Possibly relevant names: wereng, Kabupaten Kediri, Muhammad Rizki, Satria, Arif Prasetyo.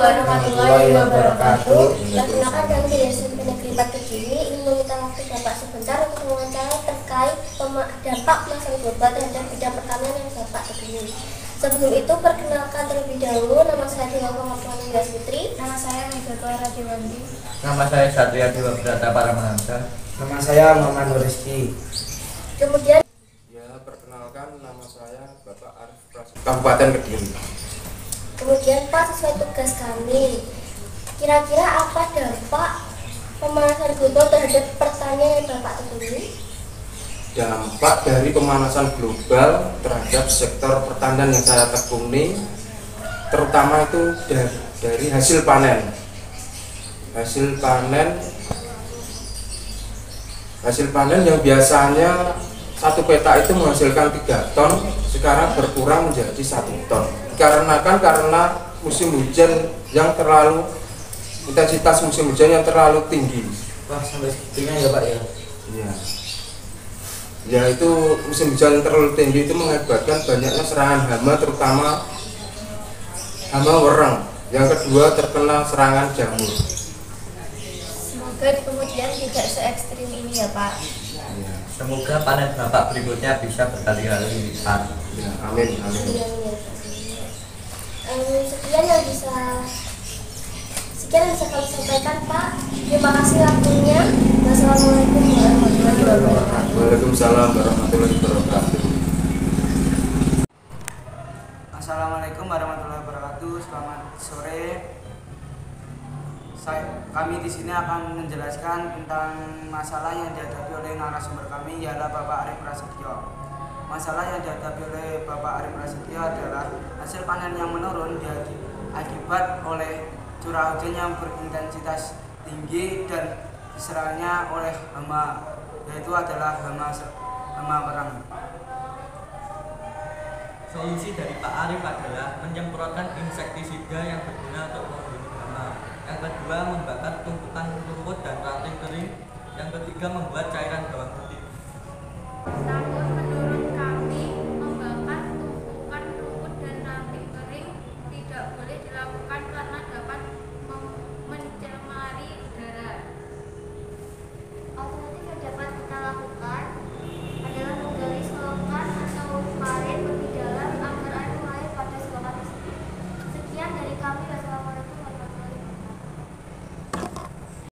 warahmatullahi wabarakatuh. Perkenalkan kami dari Negeri Kediri ingin meminta waktu Bapak sebentar untuk mewawancara terkait dampak masalah global terhadap bidang pertanian yang Bapak tekuni. Sebelum itu perkenalkan terlebih dahulu nama saya Satria. Nama saya Satria Dewata Paramahansa. Nama saya Muhammad Rizki. Kemudian ya, perkenalkan nama saya Bapak Arif Prasetyo, Kabupaten Kediri. Kemudian Pak, sesuai tugas kami, kira-kira apa dampak pemanasan global terhadap pertanian yang Bapak tekuni? Dampak dari pemanasan global terhadap sektor pertanian yang saya tekuni, terutama itu dari hasil panen. Hasil panen yang biasanya satu petak itu menghasilkan 3 ton, sekarang berkurang menjadi 1 ton. Karena musim hujan yang terlalu tinggi. Wah, sampai segitunya ya Pak ya? Iya. Ya, itu musim hujan terlalu tinggi itu mengakibatkan banyaknya serangan hama, terutama hama wereng. Yang kedua terkena serangan jamur. Semoga kemudian tidak se ekstrim ini ya Pak. Ya. Semoga panen Bapak berikutnya bisa berkali-kali lipat. Ya, amin, amin. Ya, ya. Sekian yang bisa kami sampaikan Pak. Terima kasih waktunya. Wassalamualaikum warahmatullahi wabarakatuh. Waalaikumsalam warahmatullahi wabarakatuh. Assalamualaikum warahmatullahi wabarakatuh. Selamat sore. Kami di sini akan menjelaskan tentang masalah yang dihadapi oleh narasumber kami, ialah Bapak Arif Prasetyo. Masalah yang dihadapi oleh Bapak Arif Prasetyo adalah hasil panen yang menurun diakibat oleh curah hujan yang berintensitas tinggi dan diserangnya oleh hama, yaitu adalah hama wereng. Solusi dari Pak Arif adalah menyemprotkan insektisida yang berguna untuk membunuh hama. Yang kedua, membakar tumpukan rumput dan ranting kering. Yang ketiga, membuat cairan bawang putih.